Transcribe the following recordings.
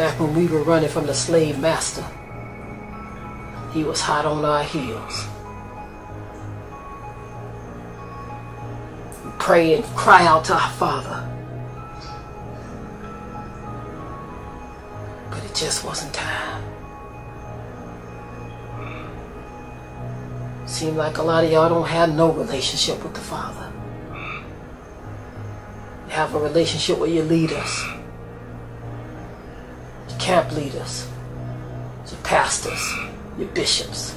back when we were running from the slave master. He was hot on our heels. Pray and cry out to our Father. But it just wasn't time. Seems like a lot of y'all don't have no relationship with the Father. You have a relationship where you lead us. Your camp leaders, your pastors, your bishops.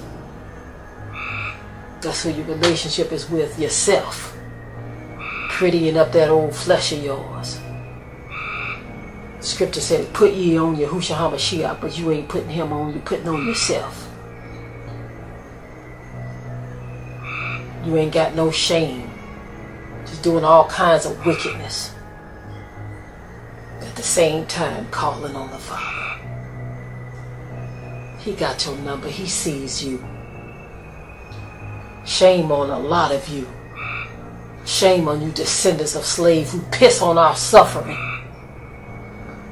That's who your relationship is with, yourself. Prettying up that old flesh of yours. Scripture said, put ye on Yahushua HaMashiach, but you ain't putting him on, you're putting on yourself. You ain't got no shame. Just doing all kinds of wickedness. At the same time, calling on the Father. He got your number, he sees you. Shame on a lot of you. Shame on you descendants of slaves who piss on our suffering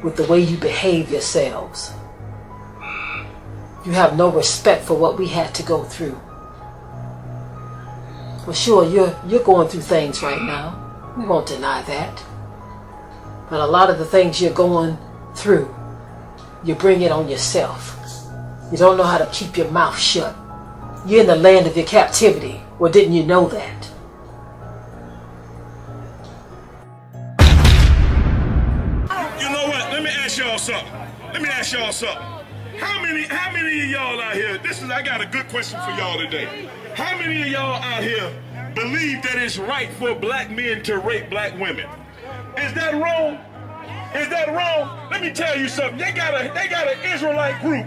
with the way you behave yourselves. You have no respect for what we had to go through. Well, sure, you're going through things right now. We won't deny that. But a lot of the things you're going through, you bring it on yourself. You don't know how to keep your mouth shut. You're in the land of your captivity. Well, didn't you know that? Let me ask y'all something. How many of y'all out here, I got a good question for y'all today. How many of y'all out here believe that it's right for black men to rape black women? Is that wrong? Is that wrong? Let me tell you something. They got an Israelite group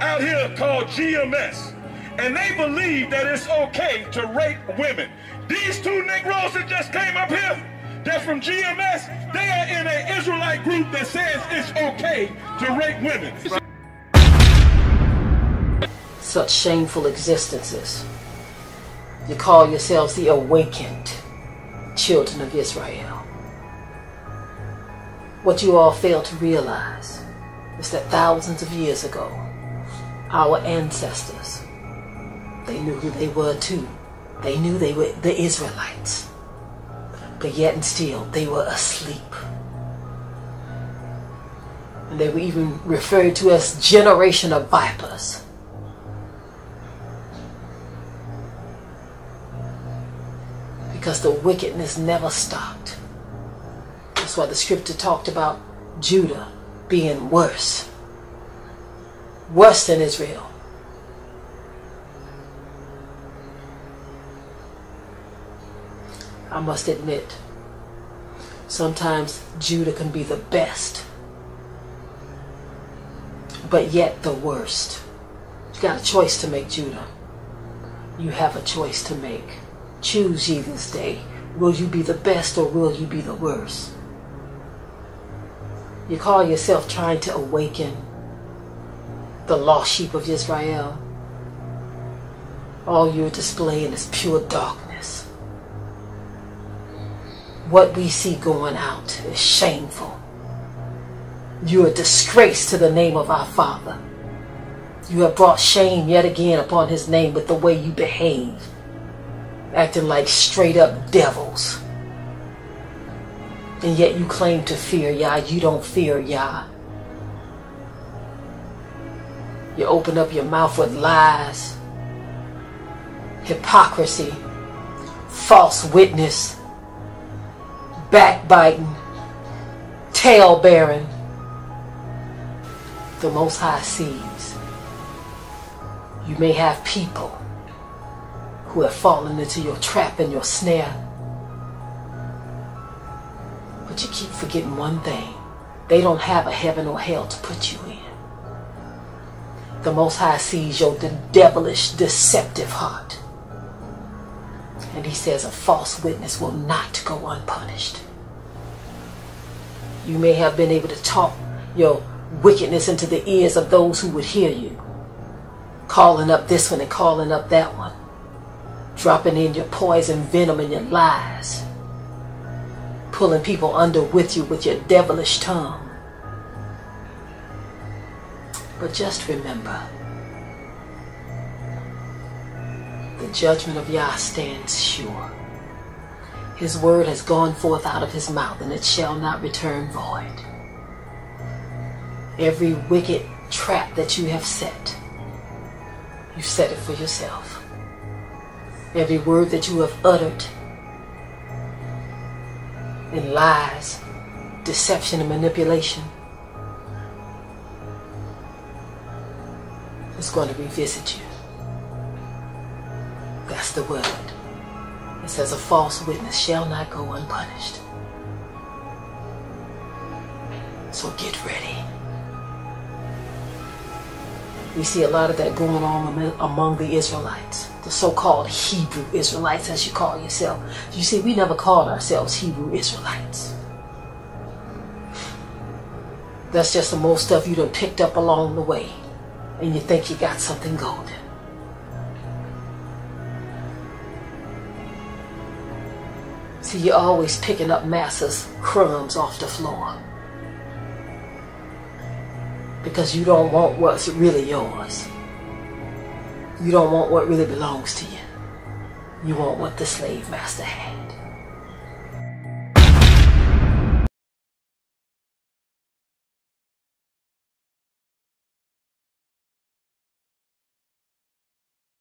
out here called GMS. And they believe that it's okay to rape women. These two Negroes that just came up here, they're from GMS, they are in an Israelite group that says it's okay to rape women. Such shameful existences. You call yourselves the awakened children of Israel. What you all fail to realize is that thousands of years ago, our ancestors, they knew who they were too. They knew they were the Israelites. But yet and still, they were asleep. And they were even referred to as generation of vipers. Because the wickedness never stopped. That's why the scripture talked about Judah being worse. Worse than Israel. I must admit, sometimes Judah can be the best, but yet the worst. You got a choice to make, Judah. You have a choice to make. Choose ye this day. Will you be the best or will you be the worst? You call yourself trying to awaken the lost sheep of Israel. All you're displaying is pure darkness. What we see going out is shameful. You're a disgrace to the name of our Father. You have brought shame yet again upon his name with the way you behave, acting like straight up devils. And yet you claim to fear Yah. You don't fear Yah. You open up your mouth with lies, hypocrisy, false witness, backbiting, tail bearing. The Most High sees. You may have people who have fallen into your trap and your snare, but you keep forgetting one thing. They don't have a heaven or hell to put you in. The Most High sees your devilish, deceptive heart. And he says a false witness will not go unpunished. You may have been able to talk your wickedness into the ears of those who would hear you, calling up this one and calling up that one, dropping in your poison, venom, and your lies, pulling people under with you with your devilish tongue. But just remember, the judgment of Yah stands sure. His word has gone forth out of his mouth, and it shall not return void. Every wicked trap that you have set, you've set it for yourself. Every word that you have uttered in lies, deception, and manipulation, it's going to revisit you. That's the word. It says a false witness shall not go unpunished. So get ready. We see a lot of that going on among the Israelites, the so-called Hebrew Israelites, as you call yourself. You see, we never called ourselves Hebrew Israelites. That's just the most stuff you done picked up along the way. And you think you got something golden. See, you're always picking up masses, crumbs off the floor. Because you don't want what's really yours. You don't want what really belongs to you. You want what the slave master had.